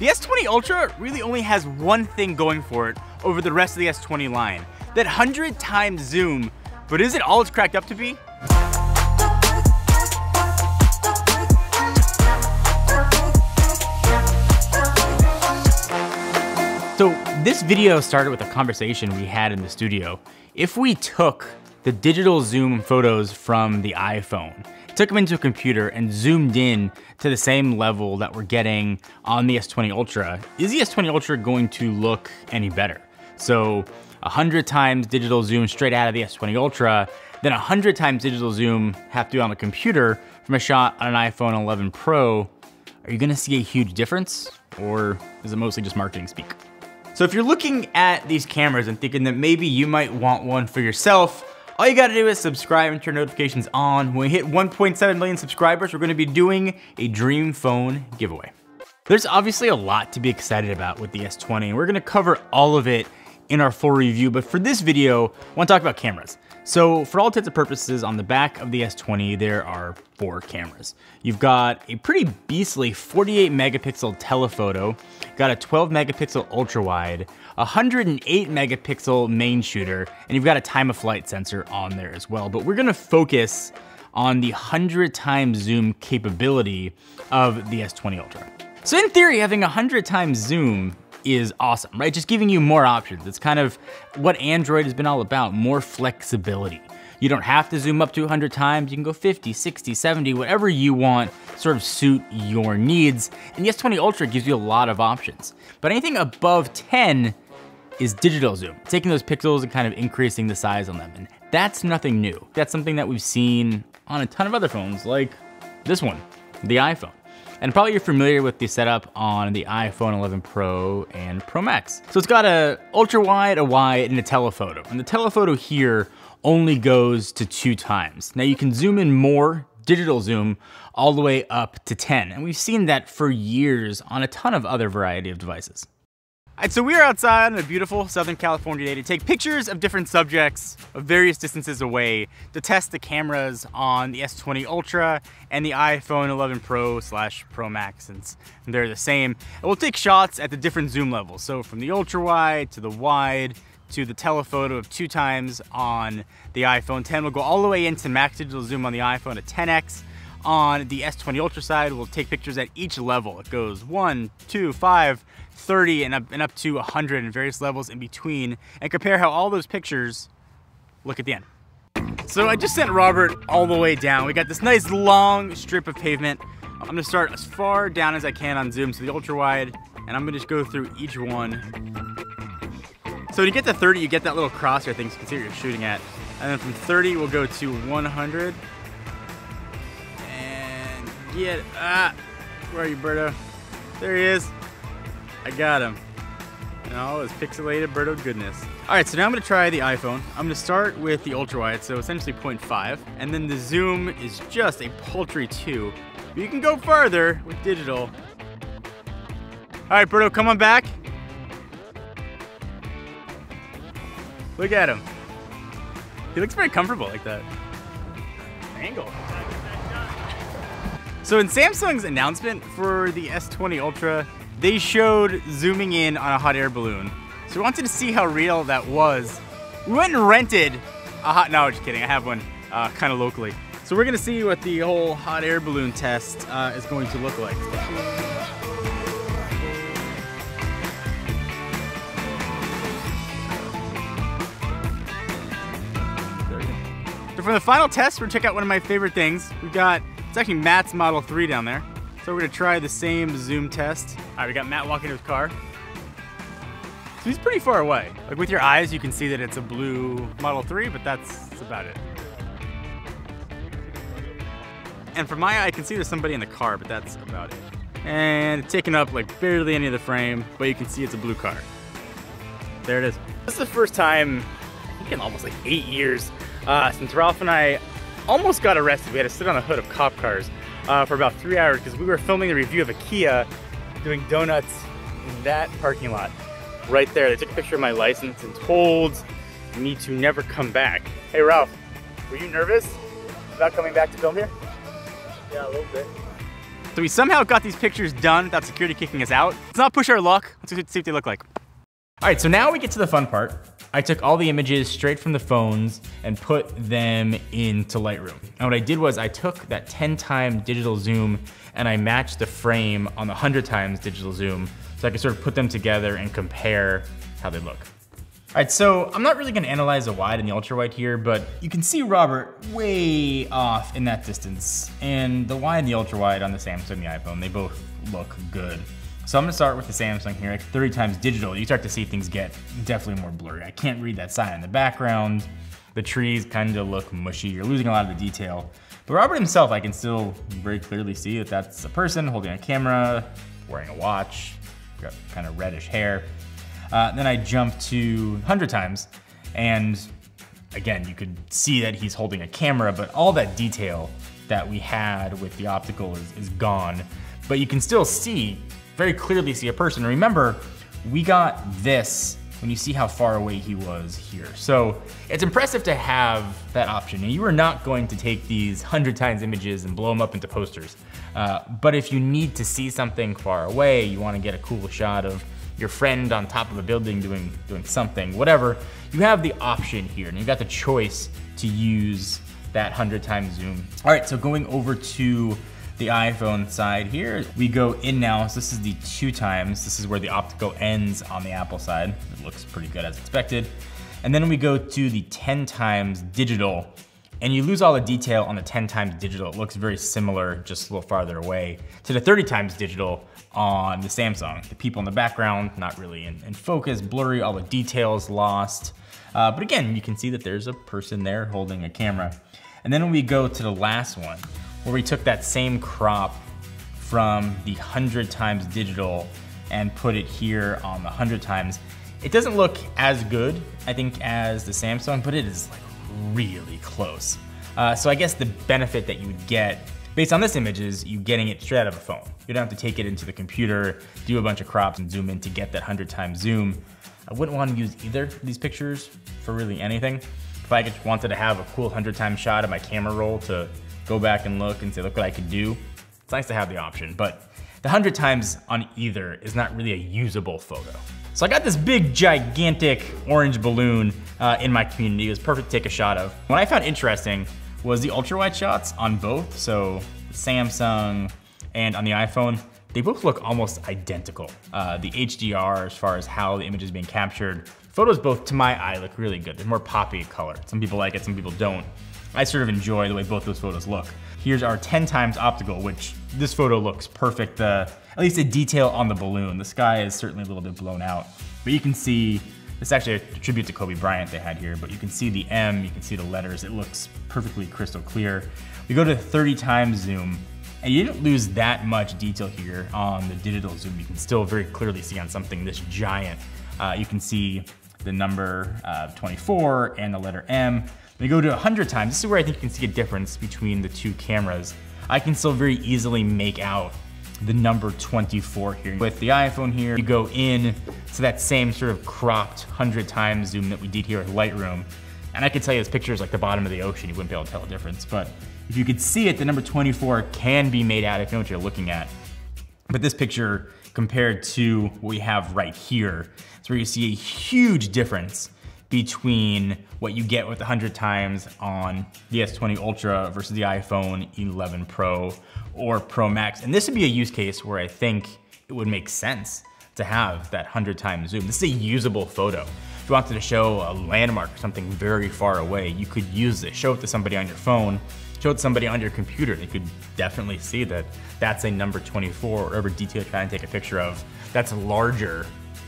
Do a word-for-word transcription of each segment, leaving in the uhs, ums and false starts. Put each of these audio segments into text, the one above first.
The S twenty Ultra really only has one thing going for it over the rest of the S twenty line, that one hundred times zoom, but is it all it's cracked up to be? So this video started with a conversation we had in the studio. If we took the digital zoom photos from the iPhone, took them into a computer and zoomed in to the same level that we're getting on the S twenty Ultra, is the S twenty Ultra going to look any better? So one hundred times digital zoom straight out of the S twenty Ultra, then one hundred times digital zoom have to do on a computer from a shot on an iPhone eleven Pro, are you gonna see a huge difference? Or is it mostly just marketing speak? So if you're looking at these cameras and thinking that maybe you might want one for yourself, all you gotta do is subscribe and turn notifications on. When we hit one point seven million subscribers, we're gonna be doing a dream phone giveaway. There's obviously a lot to be excited about with the S twenty. We're gonna cover all of it in our full review, but for this video, I wanna talk about cameras. So for all intents and purposes, on the back of the S twenty, there are four cameras. You've got a pretty beastly forty-eight megapixel telephoto, got a twelve megapixel ultra wide, one hundred eight megapixel main shooter, and you've got a time of flight sensor on there as well. But we're gonna focus on the one hundred times zoom capability of the S twenty Ultra. So in theory, having one hundred times zoom is awesome, right? Just giving you more options. It's kind of what Android has been all about, more flexibility. You don't have to zoom up to one hundred times. You can go fifty, sixty, seventy, whatever you want, sort of suit your needs. And the S twenty Ultra gives you a lot of options. But anything above ten is digital zoom, taking those pixels and kind of increasing the size on them. And that's nothing new. That's something that we've seen on a ton of other phones, like this one, the iPhone. And probably you're familiar with the setup on the iPhone eleven Pro and Pro Max. So it's got a ultra wide, a wide, and a telephoto. And the telephoto here only goes to two times. Now you can zoom in more, digital zoom, all the way up to ten. And we've seen that for years on a ton of other variety of devices. All right, so we are outside on a beautiful Southern California day to take pictures of different subjects of various distances away to test the cameras on the S twenty Ultra and the iPhone eleven Pro slash Pro Max, since they're the same. And we'll take shots at the different zoom levels. So from the ultra wide to the wide to the telephoto of two times on the iPhone ten. We'll go all the way into max digital zoom on the iPhone at ten X. On the S twenty Ultra side, we'll take pictures at each level. It goes one, two, five, thirty, and up, and up to one hundred and various levels in between, and compare how all those pictures look at the end. So I just sent Robert all the way down. We got this nice long strip of pavement. I'm gonna start as far down as I can on zoom, so the ultra wide, and I'm gonna just go through each one. So when you get to thirty, you get that little crosshair thing so you can see what you're shooting at. And then from thirty, we'll go to one hundred. Get, ah, where are you, Birdo? There he is. I got him. And all his pixelated Birdo goodness. All right, so now I'm gonna try the iPhone. I'm gonna start with the ultra wide, so essentially zero point five, and then the zoom is just a paltry two. But you can go further with digital. All right, Birdo, come on back. Look at him. He looks very comfortable like that. Angle. So in Samsung's announcement for the S twenty Ultra, they showed zooming in on a hot air balloon. So we wanted to see how real that was. We went and rented a hot, no, just kidding, I have one uh, kind of locally. So we're gonna see what the whole hot air balloon test uh, is going to look like. So for the final test, we're gonna check out one of my favorite things. We've got, it's actually Matt's Model three down there. So we're gonna try the same zoom test. All right, we got Matt walking to his car. So he's pretty far away. Like with your eyes, you can see that it's a blue Model three, but that's about it. And from my eye, I can see there's somebody in the car, but that's about it. And it's taking up like barely any of the frame, but you can see it's a blue car. There it is. This is the first time, I think in almost like eight years, uh, since Ralph and I almost got arrested. We had to sit on the hood of cop cars uh, for about three hours because we were filming the review of a Kia doing donuts in that parking lot right there. They took a picture of my license and told me to never come back. Hey Ralph, were you nervous about coming back to film here? Yeah, a little bit. So we somehow got these pictures done without security kicking us out. Let's not push our luck. Let's see what they look like. All right, so now we get to the fun part. I took all the images straight from the phones and put them into Lightroom. And what I did was I took that ten time digital zoom and I matched the frame on the one hundred times digital zoom so I could sort of put them together and compare how they look. All right, so I'm not really gonna analyze the wide and the ultra wide here, but you can see Robert way off in that distance. And the wide and the ultra wide on the Samsung and the iPhone, they both look good. So I'm gonna start with the Samsung here, like thirty times digital. You start to see things get definitely more blurry. I can't read that sign in the background. The trees kind of look mushy. You're losing a lot of the detail. But Robert himself, I can still very clearly see that that's a person holding a camera, wearing a watch, got kind of reddish hair. Uh, then I jump to one hundred times, and again, you could see that he's holding a camera, but all that detail that we had with the optical is, is gone. But you can still see, very clearly see a person. Remember, we got this when you see how far away he was here. So it's impressive to have that option. And you are not going to take these one hundred times images and blow them up into posters. Uh, but if you need to see something far away, you wanna get a cool shot of your friend on top of a building doing, doing something, whatever, you have the option here, and you've got the choice to use that one hundred times zoom. All right, so going over to the iPhone side here, we go in now, so this is the two times, this is where the optical ends on the Apple side. It looks pretty good as expected. And then we go to the ten times digital, and you lose all the detail on the ten times digital. It looks very similar, just a little farther away, to the thirty times digital on the Samsung. The people in the background, not really in, in focus, blurry, all the details lost. Uh, but again, you can see that there's a person there holding a camera. And then we go to the last one, where we took that same crop from the one hundred times digital and put it here on the one hundred times. It doesn't look as good, I think, as the Samsung, but it is like really close. Uh, so I guess the benefit that you would get based on this image is you getting it straight out of a phone. You don't have to take it into the computer, do a bunch of crops and zoom in to get that one hundred times zoom. I wouldn't want to use either of these pictures for really anything. If I just wanted to have a cool one hundred time shot of my camera roll to go back and look and say, look what I could do. It's nice to have the option, but the one hundred times on either is not really a usable photo. So I got this big, gigantic orange balloon uh, in my community. It was perfect to take a shot of. What I found interesting was the ultra wide shots on both. So Samsung and on the iPhone, they both look almost identical. Uh, the H D R, as far as how the image is being captured, photos both to my eye look really good. They're more poppy color. Some people like it, some people don't. I sort of enjoy the way both those photos look. Here's our ten times optical, which this photo looks perfect. Uh, at least the detail on the balloon. The sky is certainly a little bit blown out, but you can see, this is actually a tribute to Kobe Bryant they had here, but you can see the M, you can see the letters. It looks perfectly crystal clear. We go to thirty times zoom, and you didn't lose that much detail here on the digital zoom. You can still very clearly see on something this giant. Uh, you can see the number uh, twenty-four and the letter M. We go to one hundred times. This is where I think you can see a difference between the two cameras. I can still very easily make out the number twenty-four here. With the iPhone here, you go in to that same sort of cropped one hundred times zoom that we did here at Lightroom. And I can tell you this picture is like the bottom of the ocean. You wouldn't be able to tell a difference, but if you could see it, the number twenty-four can be made out if you know what you're looking at. But this picture compared to what we have right here, it's where you see a huge difference between what you get with one hundred times on the S twenty Ultra versus the iPhone eleven Pro or Pro Max. And this would be a use case where I think it would make sense to have that one hundred times zoom. This is a usable photo. If you wanted to show a landmark or something very far away, you could use this. Show it to somebody on your phone, show it to somebody on your computer. They could definitely see that that's a number twenty-four or whatever detail you're trying to take a picture of that's larger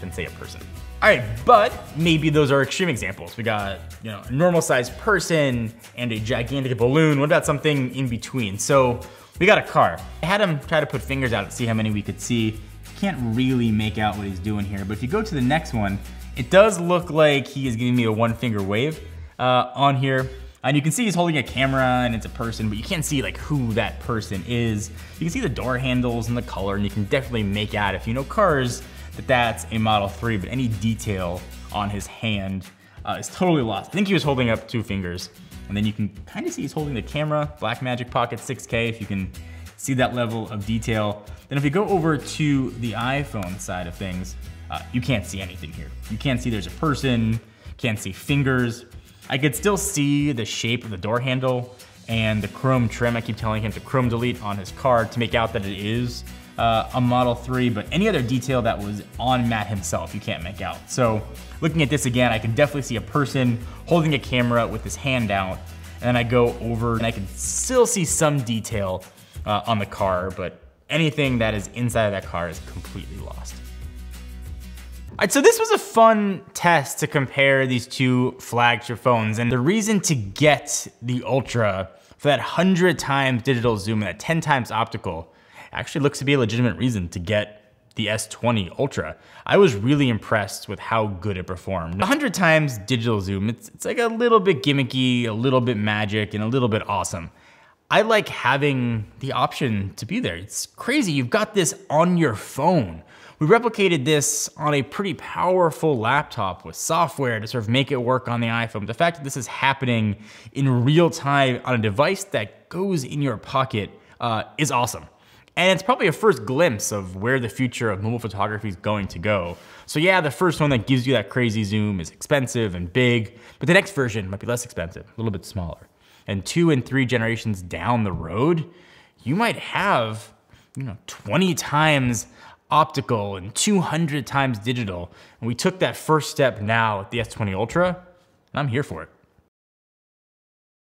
than, say, a person. All right, but maybe those are extreme examples. We got, you know, a normal sized person and a gigantic balloon. What about something in between? So we got a car. I had him try to put fingers out to see how many we could see. Can't really make out what he's doing here, but if you go to the next one, it does look like he is giving me a one finger wave uh, on here. And you can see he's holding a camera and it's a person, but you can't see like who that person is. You can see the door handles and the color, and you can definitely make out, if you know cars, that that's a Model three, but any detail on his hand uh, is totally lost. I think he was holding up two fingers, and then you can kind of see he's holding the camera, Blackmagic Pocket six K, if you can see that level of detail. Then if you go over to the iPhone side of things, uh, you can't see anything here. You can't see there's a person, can't see fingers. I could still see the shape of the door handle and the chrome trim. I keep telling him to chrome delete on his car to make out that it is uh, a Model three, but any other detail that was on Matt himself, you can't make out. So looking at this again, I can definitely see a person holding a camera with his hand out, and then I go over and I can still see some detail uh, on the car, but anything that is inside of that car is completely lost. All right, so this was a fun test to compare these two flagship phones, and the reason to get the Ultra for that one hundred times digital zoom and that ten times optical actually looks to be a legitimate reason to get the S twenty Ultra. I was really impressed with how good it performed. one hundred times digital zoom, it's, it's like a little bit gimmicky, a little bit magic, and a little bit awesome. I like having the option to be there. It's crazy, you've got this on your phone. We replicated this on a pretty powerful laptop with software to sort of make it work on the iPhone. The fact that this is happening in real time on a device that goes in your pocket uh, is awesome. And it's probably a first glimpse of where the future of mobile photography is going to go. So yeah, the first one that gives you that crazy zoom is expensive and big, but the next version might be less expensive, a little bit smaller. And two and three generations down the road, you might have, you know, twenty times optical and two hundred times digital. And we took that first step now at the S twenty Ultra, and I'm here for it.